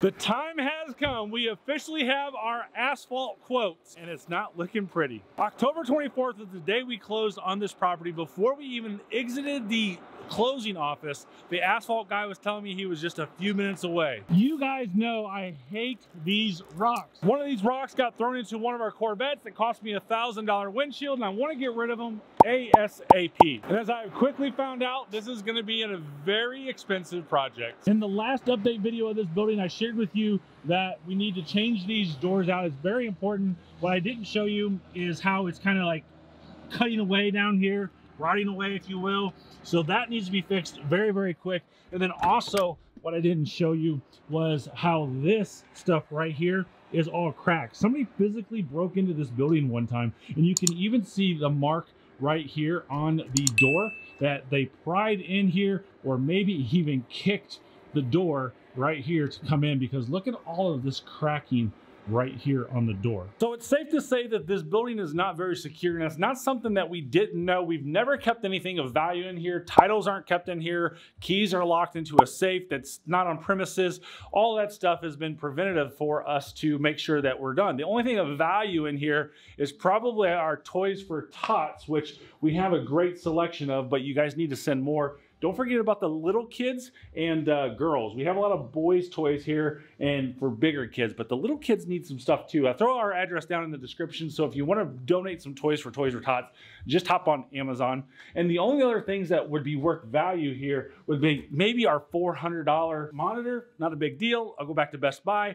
The time has come. We officially have our asphalt quotes, and it's not looking pretty. October 24th is the day we closed on this property. Before we even exited the closing office, the asphalt guy was telling me he was just a few minutes away. You guys know I hate these rocks. One of these rocks got thrown into one of our Corvettes that cost me $1,000 windshield, and I want to get rid of them ASAP. And as I quickly found out, this is going to be a very expensive project. In the last update video of this building, I shared with you that we need to change these doors out. It's very important. What I didn't show you is how it's kind of like cutting away down here, rotting away, if you will. So that needs to be fixed very, very quick. And then also what I didn't show you was how this stuff right here is all cracked. Somebody physically broke into this building one time, and you can even see the mark right here on the door that they pried in here, or maybe even kicked the door right here to come in, because look at all of this cracking right here on the door. So it's safe to say that this building is not very secure, and that's not something that we didn't know. We've never kept anything of value in here. Titles aren't kept in here. Keys are locked into a safe that's not on premises. All that stuff has been preventative for us to make sure that we're done. The only thing of value in here is probably our Toys for Tots, which we have a great selection of, but you guys need to send more. Don't forget about the little kids and girls. We have a lot of boys' toys here and for bigger kids, but the little kids need some stuff too. I throw our address down in the description, so if you want to donate some toys for Toys for Tots, just hop on Amazon. And the only other things that would be worth value here would be maybe our $400 monitor. Not a big deal. I'll go back to Best Buy.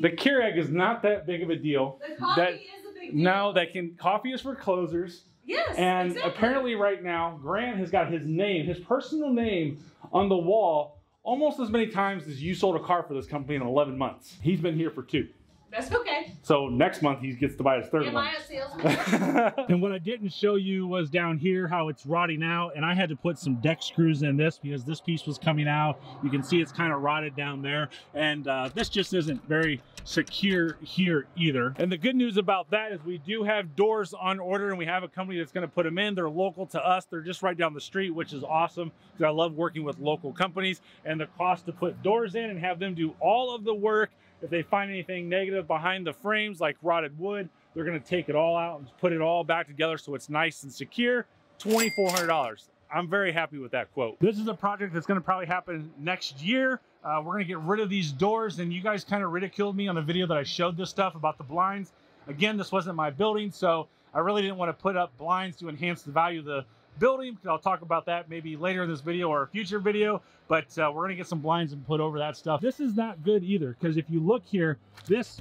The Keurig is not that big of a deal. The coffee is a big deal. No, coffee is for closers. Yes, and exactly. Apparently right now, Grant has got his name, his personal name, on the wall almost as many times as you sold a car for this company in 11 months. He's been here for 2. That's okay. So next month he gets to buy his third one. Am I a salesman? And what I didn't show you was down here how it's rotting out, and I had to put some deck screws in this because this piece was coming out. You can see it's kind of rotted down there, and this just isn't very secure here either. And the good news about that is we do have doors on order, and we have a company that's going to put them in. They're local to us. They're just right down the street, which is awesome because I love working with local companies, and the cost to put doors in and have them do all of the work. If they find anything negative behind the frames, like rotted wood, they're gonna take it all out and put it all back together so it's nice and secure. $2,400. I'm very happy with that quote. This is a project that's gonna probably happen next year. We're gonna get rid of these doors, and you guys kind of ridiculed me on the video that I showed this stuff about the blinds. Again, this wasn't my building, so I really didn't wanna put up blinds to enhance the value of the building. I'll talk about that maybe later in this video or a future video, but we're gonna get some blinds and put over that stuff. This is not good either, because if you look here, this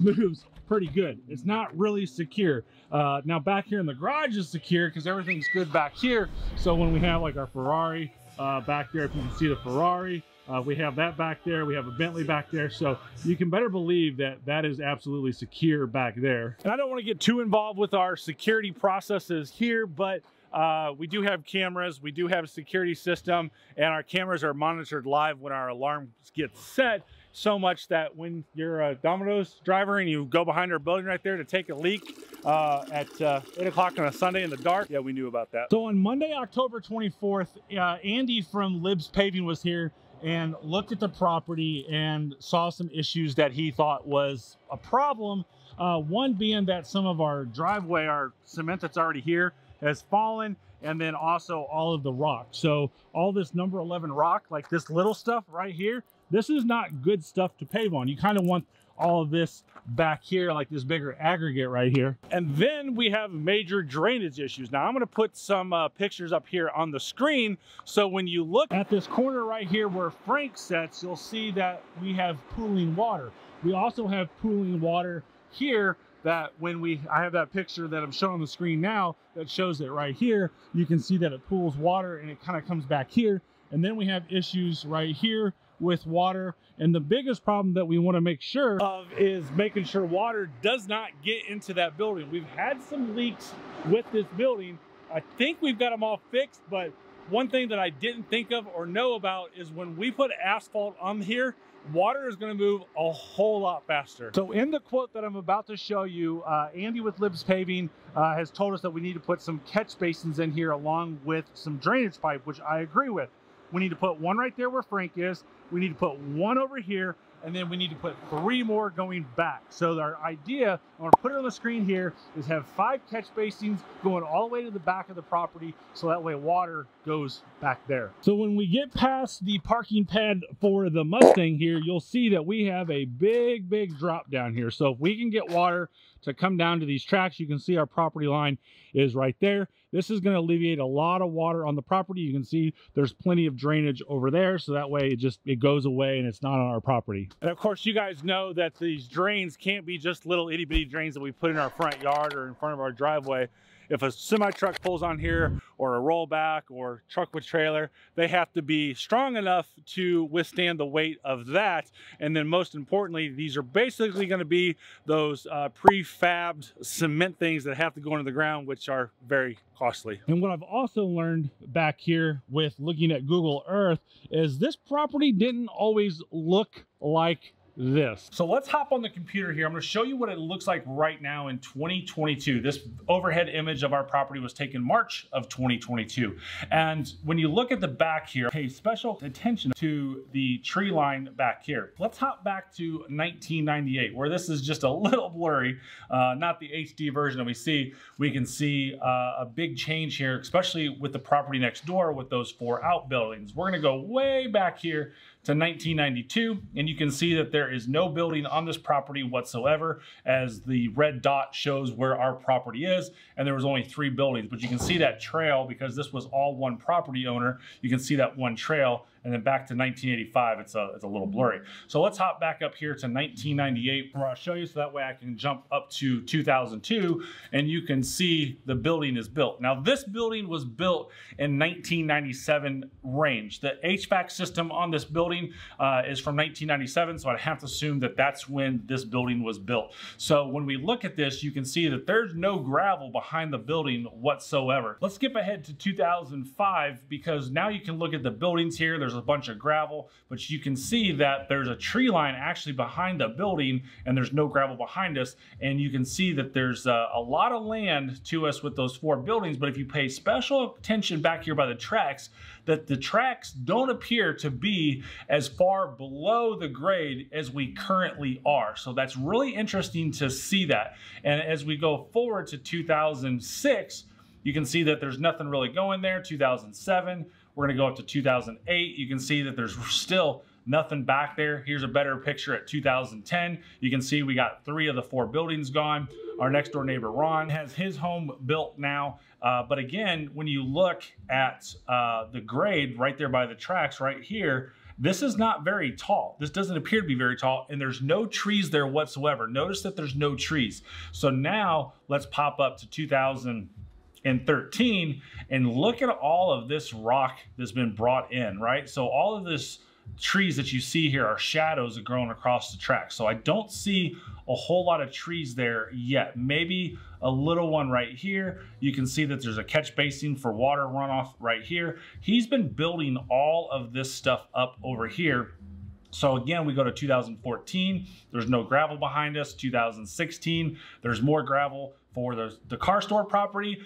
moves pretty good. It's not really secure. Now back here in the garage is secure because everything's good back here. So when we have like our Ferrari back there, if you can see the Ferrari, we have that back there. We have a Bentley back there. So you can better believe that that is absolutely secure back there. And I don't want to get too involved with our security processes here, but we do have cameras, we do have a security system, and our cameras are monitored live when our alarm gets set, so much that when you're a Domino's driver and you go behind our building right there to take a leak at 8 o'clock on a Sunday in the dark, yeah, we knew about that. So on Monday, October 24th, Andy from Libs Paving was here and looked at the property and saw some issues that he thought was a problem. One being that some of our driveway, our cement that's already here, has fallen, and then also all of the rock. So all this number 11 rock, like this little stuff right here, this is not good stuff to pave on. You kind of want all of this back here, like this bigger aggregate right here. And then we have major drainage issues. Now I'm gonna put some pictures up here on the screen. So when you look at this corner right here where Frank sets, you'll see that we have pooling water. We also have pooling water here that when I have that picture that I'm showing on the screen now that shows it right here, you can see that it pools water and it kind of comes back here. And then we have issues right here with water. And the biggest problem that we want to make sure of is making sure water does not get into that building. We've had some leaks with this building. I think we've got them all fixed, but one thing that I didn't think of or know about is when we put asphalt on here, water is gonna move a whole lot faster. So in the quote that I'm about to show you, Andy with Libs Paving has told us that we need to put some catch basins in here along with some drainage pipe, which I agree with. We need to put one right there where Frank is, we need to put one over here, and then we need to put 3 more going back. So our idea, I'm gonna put it on the screen here, is have 5 catch basins going all the way to the back of the property, so that way water goes back there. So when we get past the parking pad for the Mustang here, you'll see that we have a big, big drop down here. So if we can get water to come down to these tracks, you can see our property line is right there. This is gonna alleviate a lot of water on the property. You can see there's plenty of drainage over there, so that way it goes away and it's not on our property. And of course, you guys know that these drains can't be just little itty bitty drains that we put in our front yard or in front of our driveway. If a semi truck pulls on here, or a rollback, or truck with trailer, they have to be strong enough to withstand the weight of that. And then most importantly, these are basically gonna be those prefabbed cement things that have to go into the ground, which are very costly. And what I've also learned back here with looking at Google Earth is this property didn't always look like this. So let's hop on the computer here. I'm going to show you what it looks like right now in 2022. This overhead image of our property was taken March of 2022. And when you look at the back here, pay special attention to the tree line back here. Let's hop back to 1998, where this is just a little blurry, not the HD version that we see. We can see a big change here, especially with the property next door with those 4 outbuildings. We're going to go way back here to 1992, and you can see that there is no building on this property whatsoever, as the red dot shows where our property is, and there was only 3 buildings. But you can see that trail, because this was all one property owner, you can see that one trail. And then back to 1985, it's a little blurry. So let's hop back up here to 1998, where I'll show you, so that way I can jump up to 2002, and you can see the building is built. Now, this building was built in 1997 range. The HVAC system on this building is from 1997, so I'd have to assume that that's when this building was built. So when we look at this, you can see that there's no gravel behind the building whatsoever. Let's skip ahead to 2005, because now you can look at the buildings here. There's a bunch of gravel, but you can see that there's a tree line actually behind the building, and there's no gravel behind us. And you can see that there's a lot of land to us with those 4 buildings. But if you pay special attention back here by the tracks, that the tracks don't appear to be as far below the grade as we currently are. So that's really interesting to see that. And as we go forward to 2006, you can see that there's nothing really going there. 2007, we're gonna go up to 2008. You can see that there's still nothing back there. Here's a better picture at 2010. You can see we got 3 of the 4 buildings gone. Our next door neighbor, Ron, has his home built now. But again, when you look at the grade right there by the tracks right here, this is not very tall. This doesn't appear to be very tall, and there's no trees there whatsoever. Notice that there's no trees. So now let's pop up to 2013 and look at all of this rock that's been brought in, right? So all of this trees that you see here are shadows that growing across the track. So I don't see a whole lot of trees there yet. Maybe a little one right here. You can see that there's a catch basin for water runoff right here. He's been building all of this stuff up over here. So again, we go to 2014, there's no gravel behind us. 2016, there's more gravel for the car store property,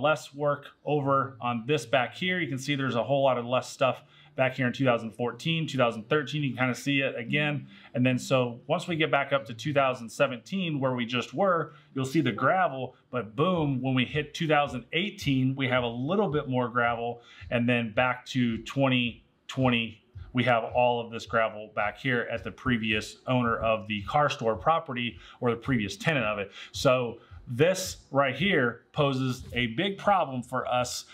less work over on this back here. You can see there's a whole lot of less stuff back here in 2014, 2013, you can kind of see it again. And then so once we get back up to 2017, where we just were, you'll see the gravel, but boom, when we hit 2018, we have a little bit more gravel. And then back to 2020, we have all of this gravel back here at the previous owner of the car store property, or the previous tenant of it. So this right here poses a big problem for us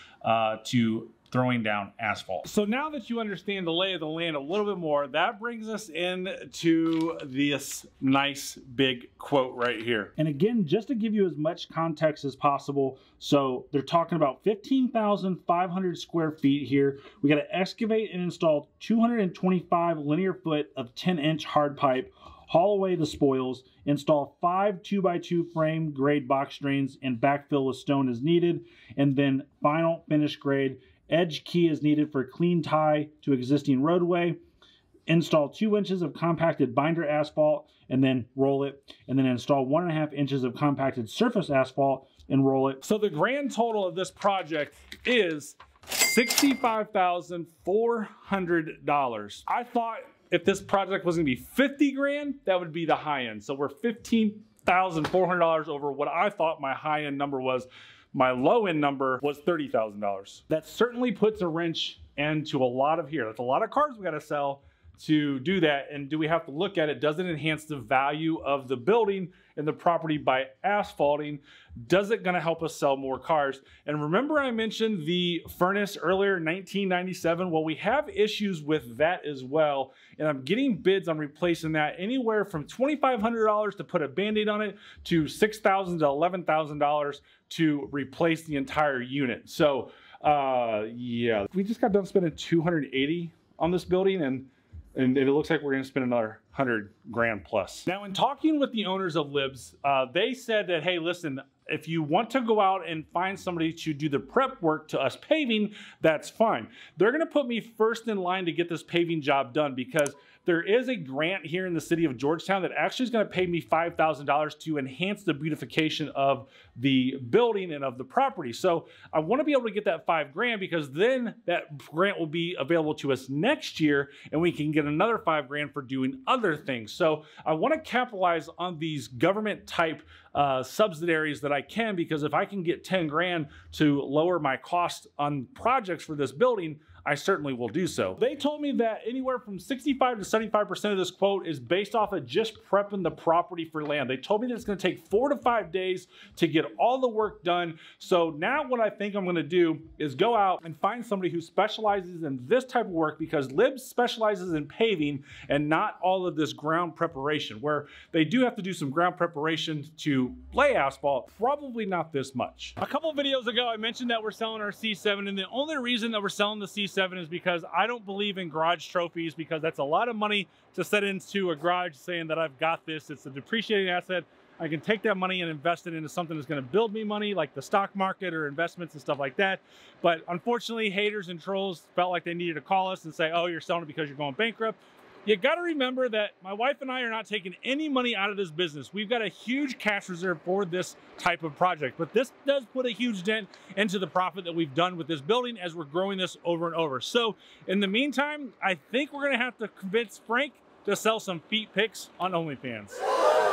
to throwing down asphalt. So now that you understand the lay of the land a little bit more, that brings us into this nice big quote right here. And again, just to give you as much context as possible, so they're talking about 15,500 square feet here. We got to excavate and install 225 linear foot of 10-inch hard pipe, haul away the spoils, install 5 2x2 frame grade box drains, and backfill with stone as needed, and then final finish grade. Edge key is needed for clean tie to existing roadway. Install 2 inches of compacted binder asphalt and then roll it, and then install 1.5 inches of compacted surface asphalt and roll it. So the grand total of this project is $65,400. I thought if this project was gonna be 50 grand, that would be the high end. So we're $15,400 over what I thought my high end number was. My low end number was $30,000. That certainly puts a wrench into a lot of here. That's a lot of cars we gotta sell to do that. And do we have to look at it? Does it enhance the value of the building and the property by asphalting? Does it gonna help us sell more cars? And remember I mentioned the furnace earlier, 1997. Well, we have issues with that as well. And I'm getting bids on replacing that anywhere from $2,500 to put a Band-Aid on it to $6,000 to $11,000 to replace the entire unit. So yeah, we just got done spending $280 on this building, and it looks like we're gonna spend another 100 grand plus. Now, in talking with the owners of Libs, they said that, hey, listen, if you want to go out and find somebody to do the prep work to us paving, that's fine. They're gonna put me first in line to get this paving job done because there is a grant here in the city of Georgetown that actually is gonna pay me $5,000 to enhance the beautification of the building and of the property. So I wanna be able to get that $5,000 because then that grant will be available to us next year and we can get another $5,000 for doing other things. So I wanna capitalize on these government type subsidiaries that I can, because if I can get 10 grand to lower my cost on projects for this building, I certainly will do so. They told me that anywhere from 65 to 75% of this quote is based off of just prepping the property for land. They told me that it's gonna take 4 to 5 days to get all the work done. So now what I think I'm gonna do is go out and find somebody who specializes in this type of work, because Libs specializes in paving and not all of this ground preparation, where they do have to do some ground preparation to lay asphalt, probably not this much. A couple videos ago, I mentioned that we're selling our C7, and the only reason that we're selling the C7 is because I don't believe in garage trophies, because that's a lot of money to set into a garage saying that I've got this. It's a depreciating asset. I can take that money and invest it into something that's gonna build me money, like the stock market or investments and stuff like that. But unfortunately, haters and trolls felt like they needed to call us and say, oh, you're selling it because you're going bankrupt. You gotta remember that my wife and I are not taking any money out of this business. We've got a huge cash reserve for this type of project, but this does put a huge dent into the profit that we've done with this building as we're growing this over and over. So in the meantime, I think we're gonna have to convince Frank to sell some feet pics on OnlyFans.